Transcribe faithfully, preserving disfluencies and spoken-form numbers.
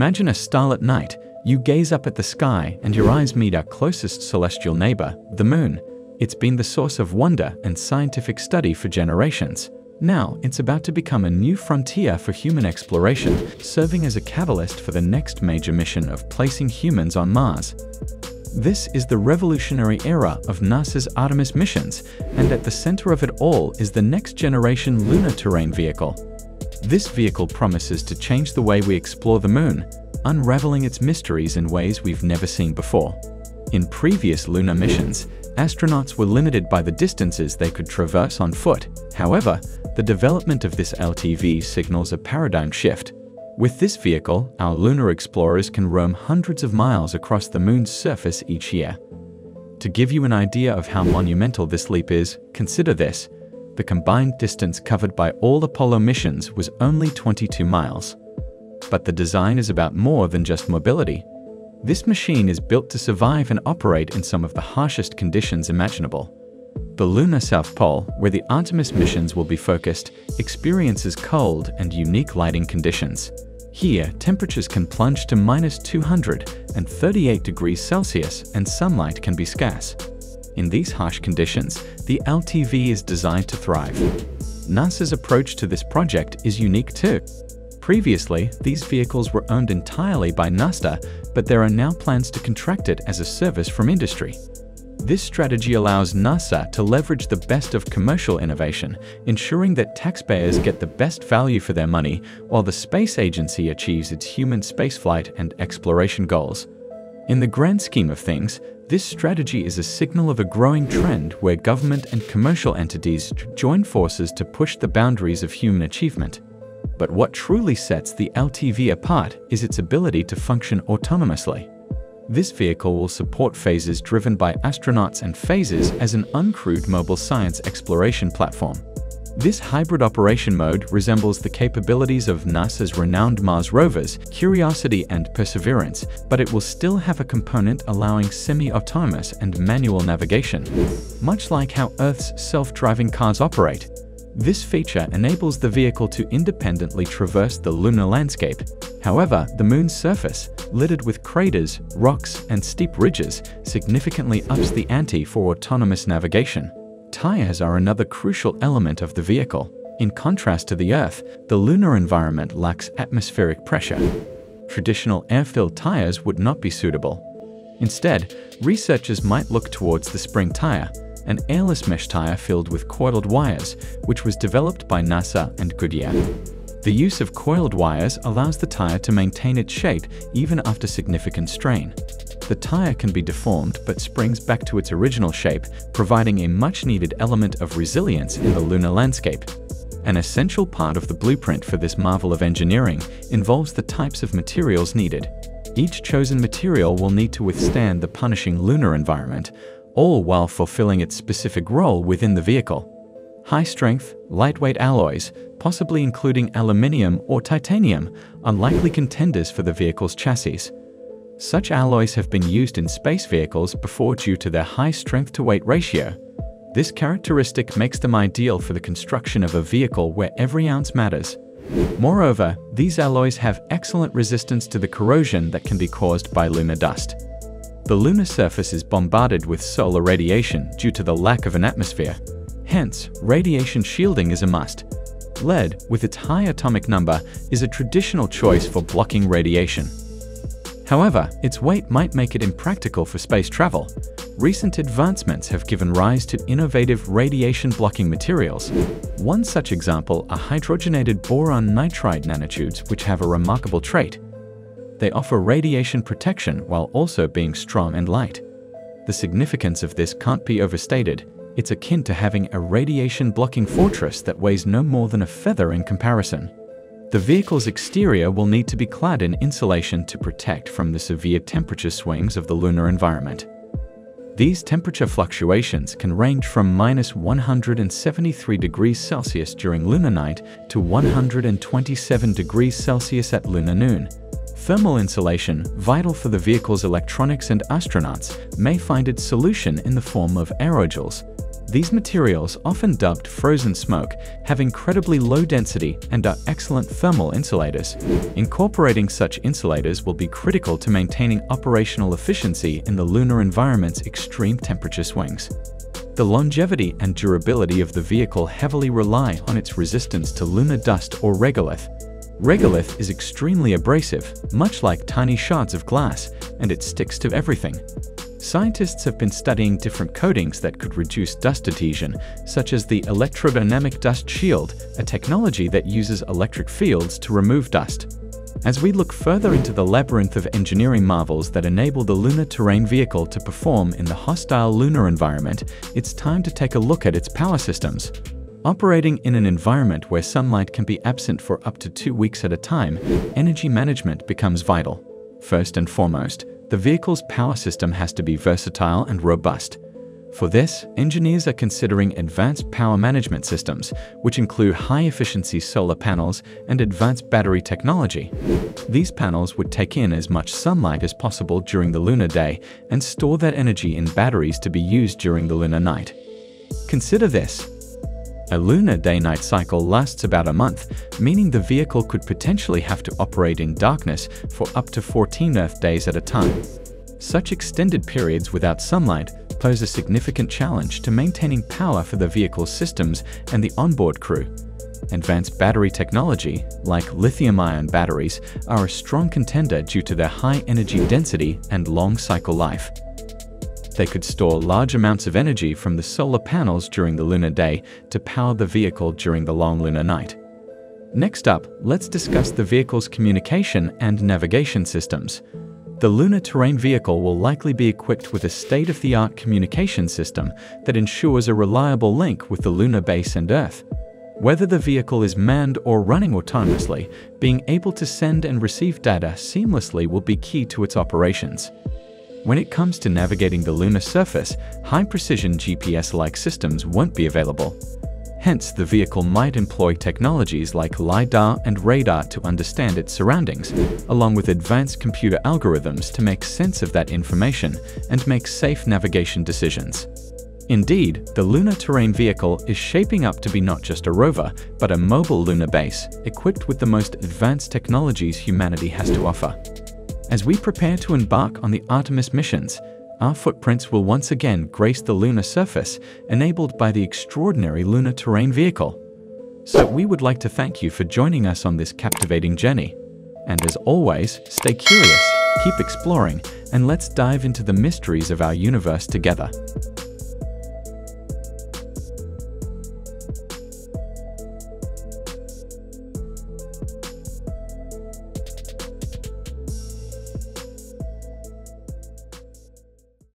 Imagine a starlit night. You gaze up at the sky and your eyes meet our closest celestial neighbor, the moon. It's been the source of wonder and scientific study for generations. Now, it's about to become a new frontier for human exploration, serving as a catalyst for the next major mission of placing humans on Mars. This is the revolutionary era of NASA's Artemis missions, and at the center of it all is the next-generation lunar terrain vehicle. This vehicle promises to change the way we explore the moon, unraveling its mysteries in ways we've never seen before. In previous lunar missions, astronauts were limited by the distances they could traverse on foot. However, the development of this L T V signals a paradigm shift. With this vehicle, our lunar explorers can roam hundreds of miles across the moon's surface each year. To give you an idea of how monumental this leap is, consider this. The combined distance covered by all Apollo missions was only twenty-two miles. But the design is about more than just mobility. This machine is built to survive and operate in some of the harshest conditions imaginable. The lunar South Pole, where the Artemis missions will be focused, experiences cold and unique lighting conditions. Here, temperatures can plunge to minus two hundred thirty-eight degrees Celsius and sunlight can be scarce. In these harsh conditions, the L T V is designed to thrive. NASA's approach to this project is unique too. Previously, these vehicles were owned entirely by NASA, but there are now plans to contract it as a service from industry. This strategy allows NASA to leverage the best of commercial innovation, ensuring that taxpayers get the best value for their money, while the space agency achieves its human spaceflight and exploration goals. In the grand scheme of things, this strategy is a signal of a growing trend where government and commercial entities join forces to push the boundaries of human achievement. But what truly sets the L T V apart is its ability to function autonomously. This vehicle will support phases driven by astronauts and phases as an uncrewed mobile science exploration platform. This hybrid operation mode resembles the capabilities of NASA's renowned Mars rovers, Curiosity and Perseverance, but it will still have a component allowing semi-autonomous and manual navigation, much like how Earth's self-driving cars operate. This feature enables the vehicle to independently traverse the lunar landscape. However, the moon's surface, littered with craters, rocks, and steep ridges, significantly ups the ante for autonomous navigation. Tires are another crucial element of the vehicle. In contrast to the Earth, the lunar environment lacks atmospheric pressure. Traditional air-filled tires would not be suitable. Instead, researchers might look towards the spring tire, an airless mesh tire filled with coiled wires, which was developed by NASA and Goodyear. The use of coiled wires allows the tire to maintain its shape even after significant strain. The tire can be deformed but springs back to its original shape, providing a much-needed element of resilience in the lunar landscape. An essential part of the blueprint for this marvel of engineering involves the types of materials needed. Each chosen material will need to withstand the punishing lunar environment, all while fulfilling its specific role within the vehicle. High-strength, lightweight alloys, possibly including aluminium or titanium, are likely contenders for the vehicle's chassis. Such alloys have been used in space vehicles before due to their high strength-to-weight ratio. This characteristic makes them ideal for the construction of a vehicle where every ounce matters. Moreover, these alloys have excellent resistance to the corrosion that can be caused by lunar dust. The lunar surface is bombarded with solar radiation due to the lack of an atmosphere. Hence, radiation shielding is a must. Lead, with its high atomic number, is a traditional choice for blocking radiation. However, its weight might make it impractical for space travel. Recent advancements have given rise to innovative radiation-blocking materials. One such example are hydrogenated boron nitride nanotubes, which have a remarkable trait. They offer radiation protection while also being strong and light. The significance of this can't be overstated. It's akin to having a radiation-blocking fortress that weighs no more than a feather in comparison. The vehicle's exterior will need to be clad in insulation to protect from the severe temperature swings of the lunar environment. These temperature fluctuations can range from minus one hundred seventy-three degrees Celsius during lunar night to one hundred twenty-seven degrees Celsius at lunar noon. Thermal insulation, vital for the vehicle's electronics and astronauts, may find its solution in the form of aerosols. These materials, often dubbed frozen smoke, have incredibly low density and are excellent thermal insulators. Incorporating such insulators will be critical to maintaining operational efficiency in the lunar environment's extreme temperature swings. The longevity and durability of the vehicle heavily rely on its resistance to lunar dust or regolith. Regolith is extremely abrasive, much like tiny shards of glass, and it sticks to everything. Scientists have been studying different coatings that could reduce dust adhesion, such as the electrodynamic dust shield, a technology that uses electric fields to remove dust. As we look further into the labyrinth of engineering marvels that enable the lunar terrain vehicle to perform in the hostile lunar environment, it's time to take a look at its power systems. Operating in an environment where sunlight can be absent for up to two weeks at a time, energy management becomes vital. First and foremost, the vehicle's power system has to be versatile and robust. For this, engineers are considering advanced power management systems, which include high-efficiency solar panels and advanced battery technology. These panels would take in as much sunlight as possible during the lunar day and store that energy in batteries to be used during the lunar night. Consider this. A lunar day-night cycle lasts about a month, meaning the vehicle could potentially have to operate in darkness for up to fourteen Earth days at a time. Such extended periods without sunlight pose a significant challenge to maintaining power for the vehicle's systems and the onboard crew. Advanced battery technology, like lithium-ion batteries, are a strong contender due to their high energy density and long cycle life. They could store large amounts of energy from the solar panels during the lunar day to power the vehicle during the long lunar night. Next up, let's discuss the vehicle's communication and navigation systems. The lunar terrain vehicle will likely be equipped with a state-of-the-art communication system that ensures a reliable link with the lunar base and Earth. Whether the vehicle is manned or running autonomously, being able to send and receive data seamlessly will be key to its operations. When it comes to navigating the lunar surface, high-precision G P S-like systems won't be available. Hence, the vehicle might employ technologies like LiDAR and radar to understand its surroundings, along with advanced computer algorithms to make sense of that information and make safe navigation decisions. Indeed, the lunar terrain vehicle is shaping up to be not just a rover, but a mobile lunar base, equipped with the most advanced technologies humanity has to offer. As we prepare to embark on the Artemis missions, our footprints will once again grace the lunar surface, enabled by the extraordinary lunar terrain vehicle. So we would like to thank you for joining us on this captivating journey. And as always, stay curious, keep exploring, and let's dive into the mysteries of our universe together.